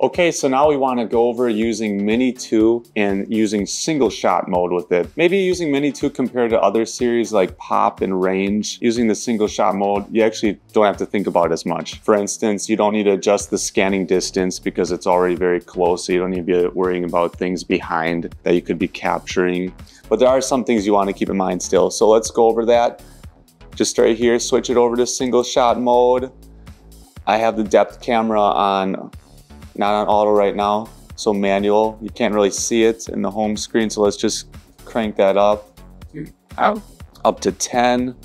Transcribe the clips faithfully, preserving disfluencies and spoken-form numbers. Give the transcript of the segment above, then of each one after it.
Okay, so now we want to go over using Mini two and using single shot mode with it. Maybe using Mini two compared to other series like Pop and Range, using the single shot mode, you actually don't have to think about it as much. For instance, you don't need to adjust the scanning distance because it's already very close, so you don't need to be worrying about things behind that you could be capturing. But there are some things you want to keep in mind still. So let's go over that. Just right here, switch it over to single shot mode. I have the depth camera on, not on auto right now, so manual. You can't really see it in the home screen, so let's just crank that up. Ow. Up to ten.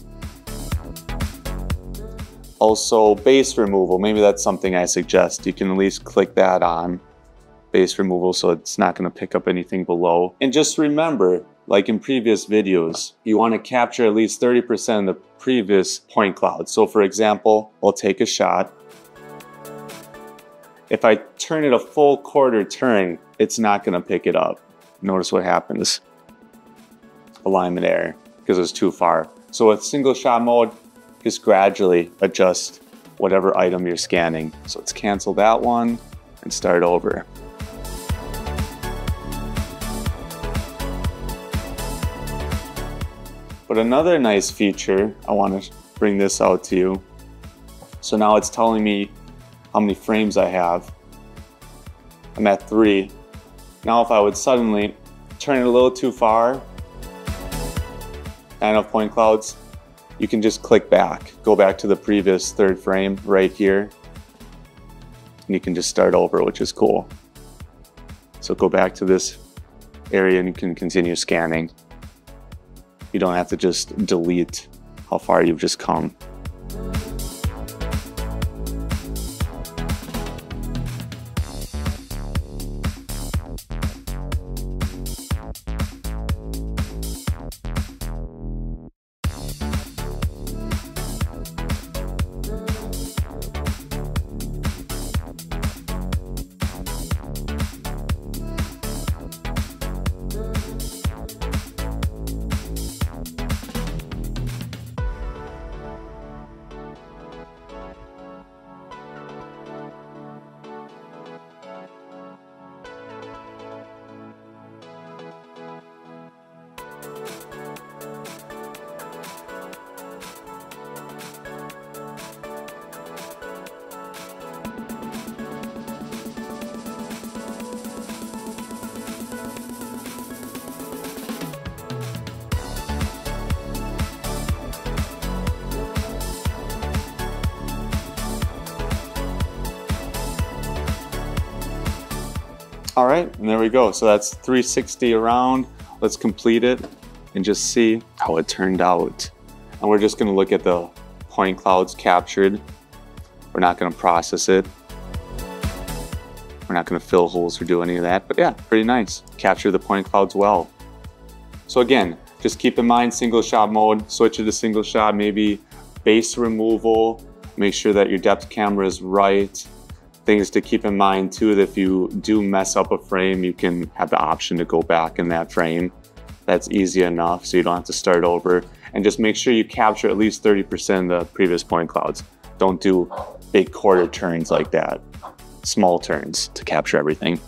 Also, base removal, maybe that's something I suggest. You can at least click that on, base removal, so it's not gonna pick up anything below. And just remember, like in previous videos, you want to capture at least thirty percent of the previous point cloud. So for example, I'll take a shot. If I turn it a full quarter turn, it's not going to pick it up. Notice what happens. Alignment error, because it's too far. So with single shot mode, just gradually adjust whatever item you're scanning. So let's cancel that one and start over. But another nice feature, I want to bring this out to you. So now it's telling me how many frames I have. I'm at three. Now if I would suddenly turn it a little too far, not enough point clouds, you can just click back. Go back to the previous third frame right here. And you can just start over, which is cool. So go back to this area and you can continue scanning. You don't have to just delete how far you've just come. All right, and there we go. So that's three sixty around. Let's complete it and just see how it turned out. And we're just gonna look at the point clouds captured. We're not gonna process it. We're not gonna fill holes or do any of that, but yeah, pretty nice. Capture the point clouds well. So again, just keep in mind single shot mode, switch it to single shot, maybe base removal, make sure that your depth camera is right. Things to keep in mind too, that if you do mess up a frame, you can have the option to go back in that frame. That's easy enough, so you don't have to start over. And just make sure you capture at least thirty percent of the previous point clouds. Don't do big quarter turns like that. Small turns to capture everything.